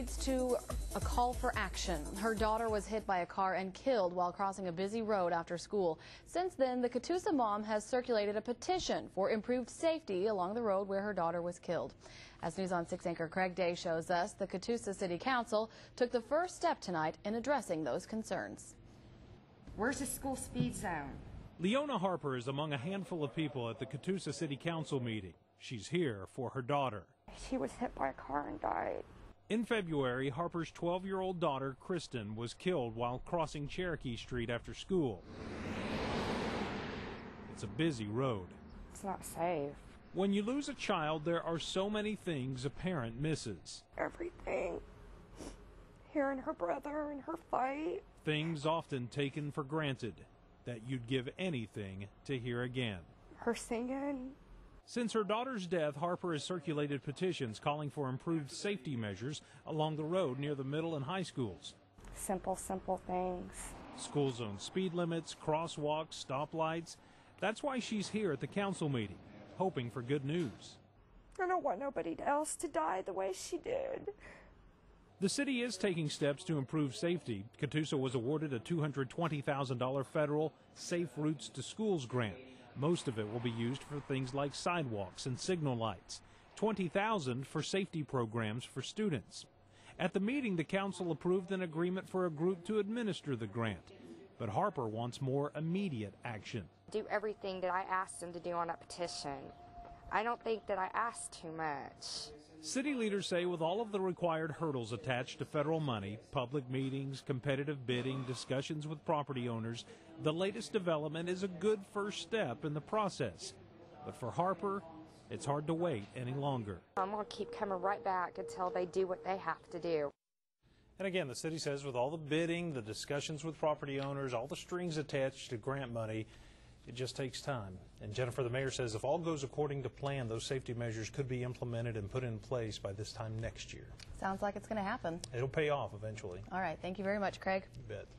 Leads to a call for action. Her daughter was hit by a car and killed while crossing a busy road after school. Since then, the Catoosa mom has circulated a petition for improved safety along the road where her daughter was killed. As News on 6 anchor Craig Day shows us, the Catoosa City Council took the first step tonight in addressing those concerns. Where's the school speed zone? Leona Harper is among a handful of people at the Catoosa City Council meeting. She's here for her daughter. She was hit by a car and died. In February, Harper's 12-year-old daughter, Kristen, was killed while crossing Cherokee Street after school. It's a busy road. It's not safe. When you lose a child, there are so many things a parent misses. Everything. Her and her brother and her fight. Things often taken for granted that you'd give anything to hear again. Her singing. Since her daughter's death, Harper has circulated petitions calling for improved safety measures along the road near the middle and high schools. Simple things. School zone speed limits, crosswalks, stoplights. That's why she's here at the council meeting, hoping for good news. I don't want nobody else to die the way she did. The city is taking steps to improve safety. Catoosa was awarded a $220,000 federal Safe Routes to Schools grant. Most of it will be used for things like sidewalks and signal lights, $20,000 for safety programs for students. At the meeting, the council approved an agreement for a group to administer the grant, but Harper wants more immediate action. Do everything that I asked them to do on that petition. I don't think that I asked too much. City leaders say with all of the required hurdles attached to federal money, public meetings, competitive bidding, discussions with property owners, the latest development is a good first step in the process. But for Harper, it's hard to wait any longer. I'm going to keep coming right back until they do what they have to do. And again, the city says with all the bidding, the discussions with property owners, all the strings attached to grant money, it just takes time. And Jennifer, the mayor, says if all goes according to plan, those safety measures could be implemented and put in place by this time next year. Sounds like it's going to happen. It'll pay off eventually. All right. Thank you very much, Craig. You bet.